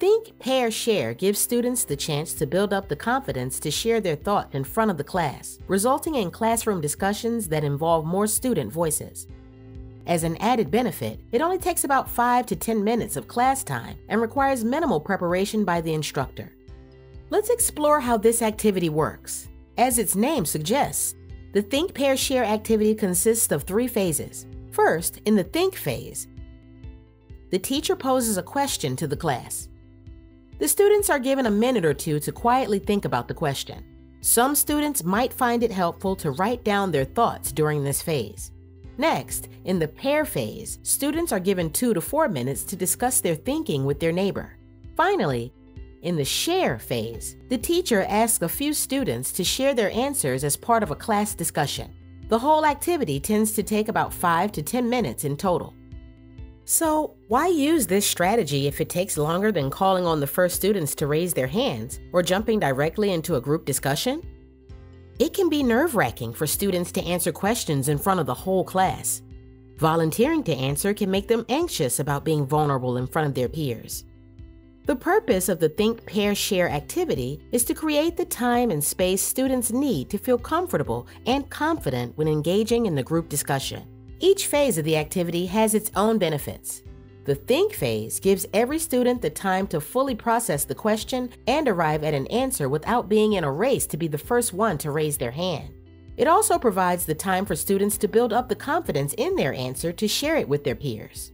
Think, Pair, Share gives students the chance to build up the confidence to share their thought in front of the class, resulting in classroom discussions that involve more student voices. As an added benefit, it only takes about 5 to 10 minutes of class time and requires minimal preparation by the instructor. Let's explore how this activity works. As its name suggests, the Think, Pair, Share activity consists of 3 phases. First, in the Think phase, the teacher poses a question to the class. The students are given a minute or two to quietly think about the question. Some students might find it helpful to write down their thoughts during this phase. Next, in the Pair phase, students are given 2 to 4 minutes to discuss their thinking with their neighbor. Finally, in the Share phase, the teacher asks a few students to share their answers as part of a class discussion. The whole activity tends to take about 5 to 10 minutes in total. So, why use this strategy if it takes longer than calling on the first students to raise their hands or jumping directly into a group discussion? It can be nerve-wracking for students to answer questions in front of the whole class. Volunteering to answer can make them anxious about being vulnerable in front of their peers. The purpose of the Think, Pair, Share activity is to create the time and space students need to feel comfortable and confident when engaging in the group discussion. Each phase of the activity has its own benefits. The Think phase gives every student the time to fully process the question and arrive at an answer without being in a race to be the first one to raise their hand. It also provides the time for students to build up the confidence in their answer to share it with their peers.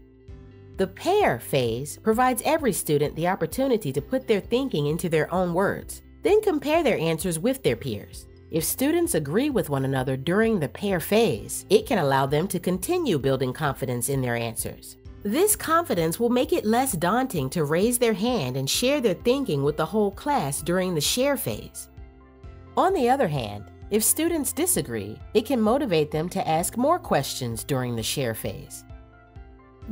The Pair phase provides every student the opportunity to put their thinking into their own words, then compare their answers with their peers. If students agree with one another during the Pair phase, it can allow them to continue building confidence in their answers. This confidence will make it less daunting to raise their hand and share their thinking with the whole class during the Share phase. On the other hand, if students disagree, it can motivate them to ask more questions during the Share phase.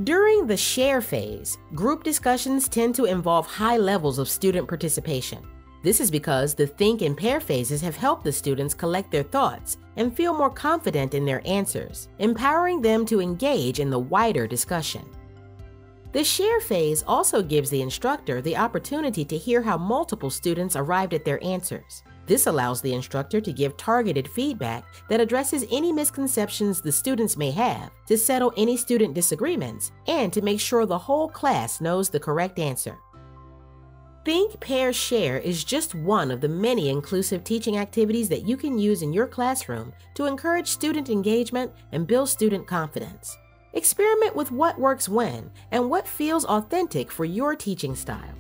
During the Share phase, group discussions tend to involve high levels of student participation. This is because the Think and Pair phases have helped the students collect their thoughts and feel more confident in their answers, empowering them to engage in the wider discussion. The Share phase also gives the instructor the opportunity to hear how multiple students arrived at their answers. This allows the instructor to give targeted feedback that addresses any misconceptions the students may have, to settle any student disagreements, and to make sure the whole class knows the correct answer. Think, Pair, Share is just one of the many inclusive teaching activities that you can use in your classroom to encourage student engagement and build student confidence. Experiment with what works when and what feels authentic for your teaching style.